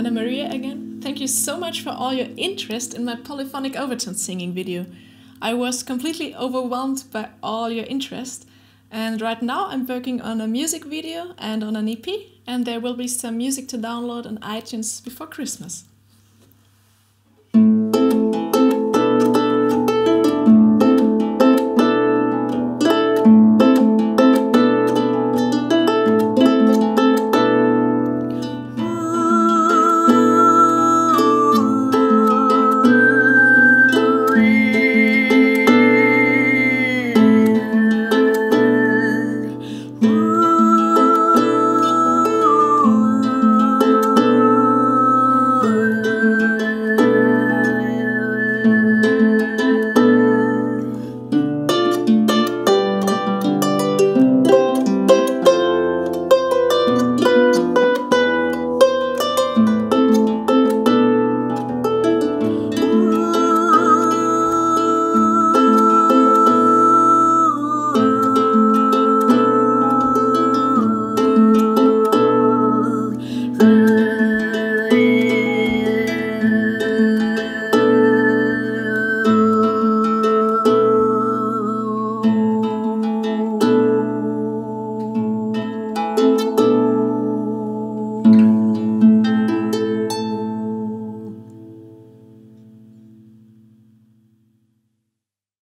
Anna Maria again. Thank you so much for all your interest in my polyphonic overtone singing video. I was completely overwhelmed by all your interest, and right now I'm working on a music video and on an EP, and there will be some music to download on iTunes before Christmas.